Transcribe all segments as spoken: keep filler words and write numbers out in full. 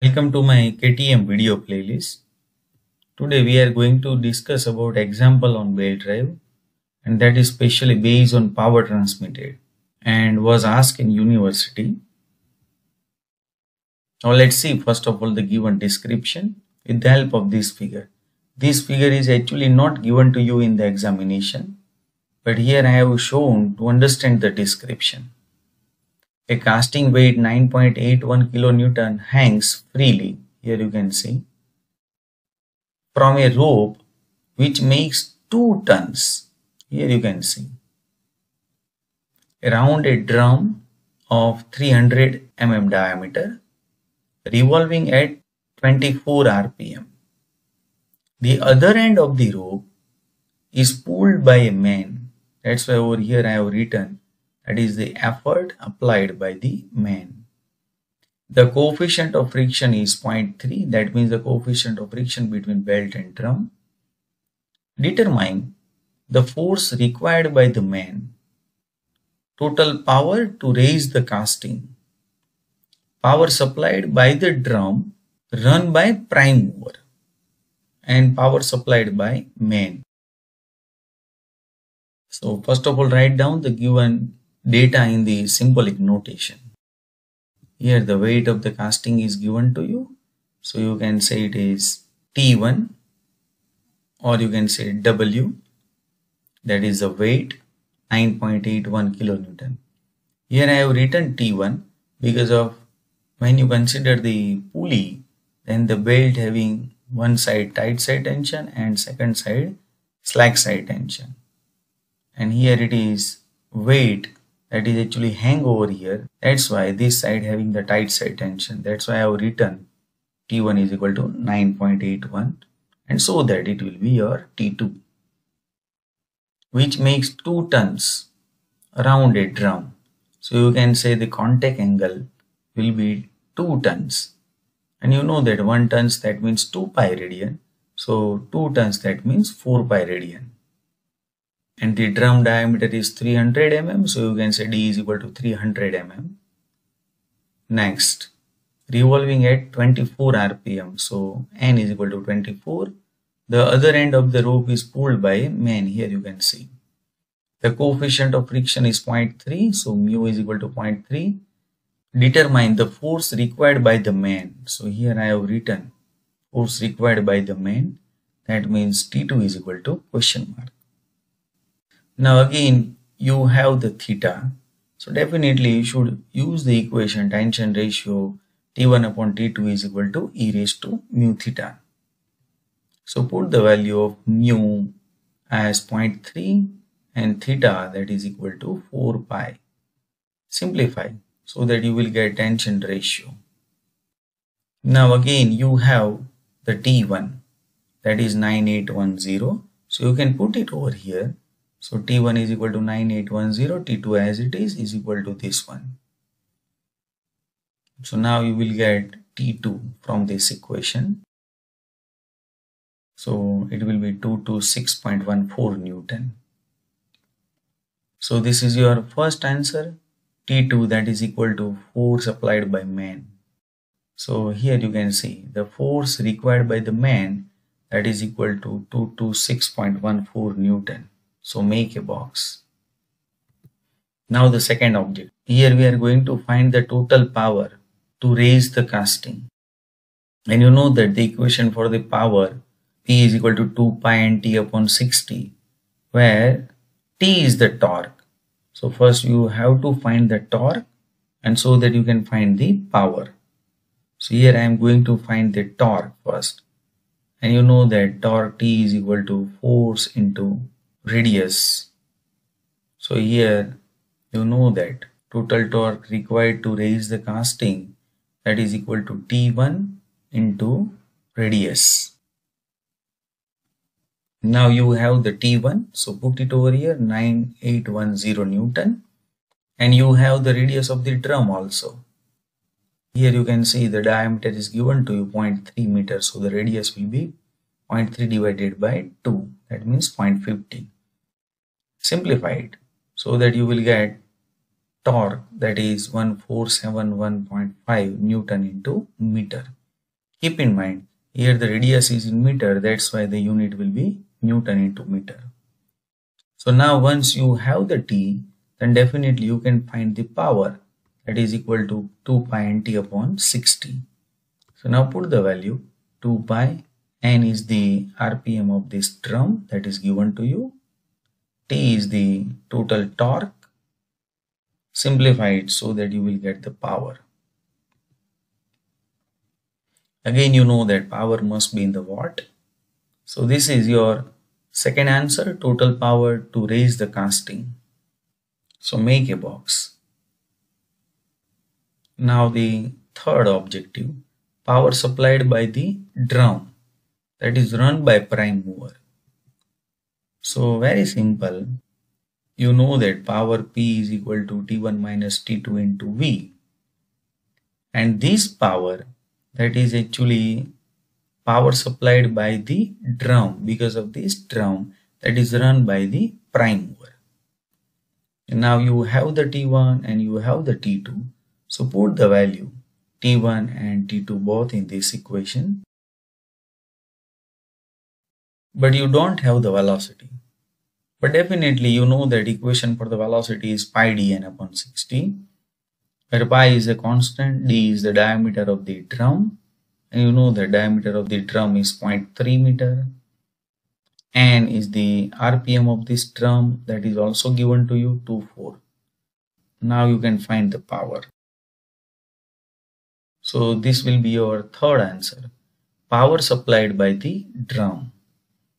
Welcome to my K T M video playlist. Today we are going to discuss about example on belt drive, and that is specially based on power transmitted and was asked in university. Now let's see first of all the given description with the help of this figure. This figure is actually not given to you in the examination, but here I have shown to understand the description. A casting weight nine point eight one kilonewton hangs freely, here you can see, from a rope which makes two tons, here you can see, around a drum of three hundred millimeters diameter, revolving at twenty-four R P M. The other end of the rope is pulled by a man, that's why over here I have written that is the effort applied by the man. The coefficient of friction is zero point three, that means the coefficient of friction between belt and drum. Determine the force required by the man. Total power to raise the casting. Power supplied by the drum run by prime mover and power supplied by man. So first of all, write down the given data in the symbolic notation. Here the weight of the casting is given to you, so you can say it is T one, or you can say W, that is the weight nine point eight one kilonewton. Here I have written T one because of when you consider the pulley, then the belt having one side tight side tension and second side slack side tension, and here it is weight that is actually hang over here, that's why this side having the tight side tension, that's why I have written T one is equal to nine point eight one, and so that it will be your T two, which makes two tons around a drum, so you can say the contact angle will be two tons, and you know that one tons that means two pi radian, so two tons that means four pi radian. And the drum diameter is three hundred millimeters, so you can say D is equal to three hundred millimeters. Next, revolving at twenty-four R P M, so N is equal to twenty-four. The other end of the rope is pulled by a man, here you can see. The coefficient of friction is zero point three, so mu is equal to zero point three. Determine the force required by the man, so here I have written force required by the man, that means T two is equal to question mark. Now again you have the theta, so definitely you should use the equation tension ratio T one upon T two is equal to e raised to mu theta. So put the value of mu as zero point three and theta that is equal to four pi. Simplify so that you will get tension ratio. Now again you have the T one that is nine eight one zero, so you can put it over here. So T one is equal to nine eight one zero, T two as it is is equal to this one. So now you will get T two from this equation. So it will be two hundred twenty-six point one four newton. So this is your first answer, T two that is equal to force applied by man. So here you can see the force required by the man that is equal to two hundred twenty-six point one four newton. So make a box. Now the second object. Here we are going to find the total power to raise the casting. And you know that the equation for the power P is equal to two pi N T upon sixty, where T is the torque. So first you have to find the torque, and so that you can find the power. So here I am going to find the torque first. And you know that torque T is equal to force into radius. So here you know that total torque required to raise the casting that is equal to T one into radius. Now you have the T one, so put it over here nine eight one zero newton, and you have the radius of the drum also. Here you can see the diameter is given to you zero point three meters, so the radius will be zero point three divided by two, that means zero point one five. Simplify it so that you will get torque that is one four seven one point five newton into meter. Keep in mind, here the radius is in meter, that's why the unit will be Newton into meter. So now once you have the T, then definitely you can find the power, that is equal to two pi n T upon sixty. So now put the value, two pi n is the R P M of this drum that is given to you. T is the total torque. Simplify it so that you will get the power. Again, you know that power must be in the watt. So this is your second answer, total power to raise the casting. So make a box. Now the third objective, power supplied by the drum that is run by prime mover. So very simple, you know that power P is equal to T one minus T two into V, and this power, that is actually power supplied by the drum, because of this drum that is run by the prime mover. And now you have the T one and you have the T two. So put the value T one and T two both in this equation. But you don't have the velocity. But definitely you know that equation for the velocity is pi d n upon sixty, where pi is a constant, d is the diameter of the drum, and you know the diameter of the drum is zero point three meter. N is the R P M of this drum, that is also given to you, twenty-four. Now you can find the power. So this will be your third answer. Power supplied by the drum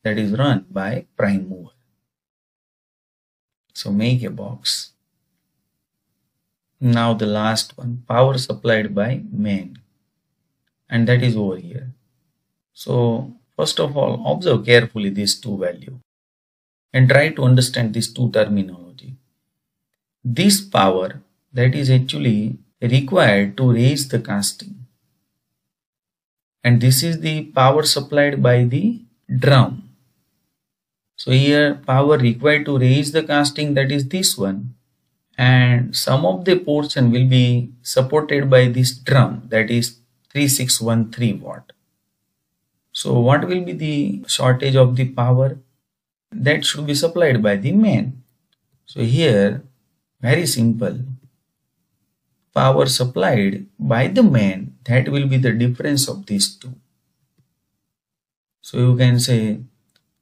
that is run by prime mover. So make a box. Now the last one, power supplied by main, and that is over here. So first of all, observe carefully these two values and try to understand these two terminology. This power that is actually required to raise the casting, and this is the power supplied by the drum. So here power required to raise the casting, that is this one, and some of the portion will be supported by this drum, that is three six one three watt. So what will be the shortage of the power? That should be supplied by the main. So here, very simple, power supplied by the main, that will be the difference of these two. So you can say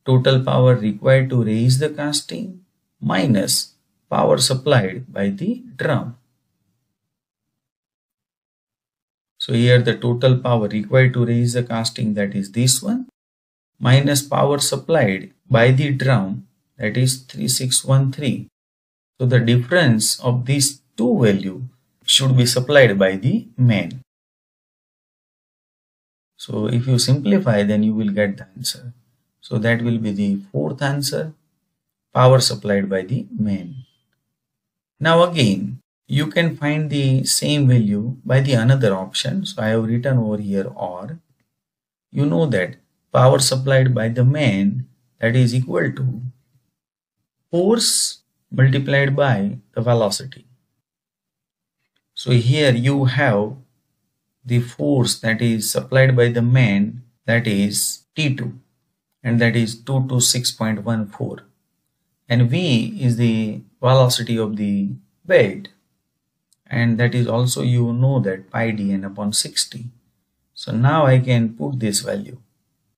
total power required to raise the casting minus power supplied by the drum. So here the total power required to raise the casting, that is this one, minus power supplied by the drum, that is three six one three. So the difference of these two values should be supplied by the main. So if you simplify, then you will get the answer. So that will be the fourth answer, power supplied by the main. Now again, you can find the same value by the another option. So I have written over here or. You know that power supplied by the main, that is equal to force multiplied by the velocity. So here you have the force that is supplied by the main, that is T two, and that is two hundred twenty-six point one four, and V is the velocity of the bed. And that is also, you know that pi d n upon sixty. So now I can put this value.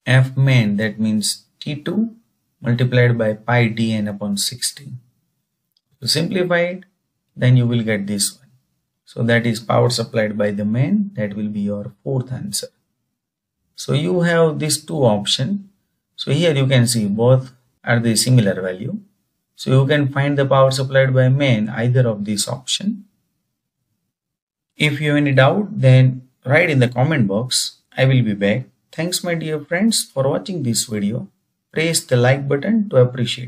F main, that means T two multiplied by pi d n upon sixty. So simplify it, then you will get this one. So that is power supplied by the main, that will be your fourth answer. So you have these two options. So here you can see both are the similar value. So you can find the power supplied by main either of these options. If you have any doubt, then write in the comment box. I will be back. Thanks my dear friends for watching this video. Press the like button to appreciate.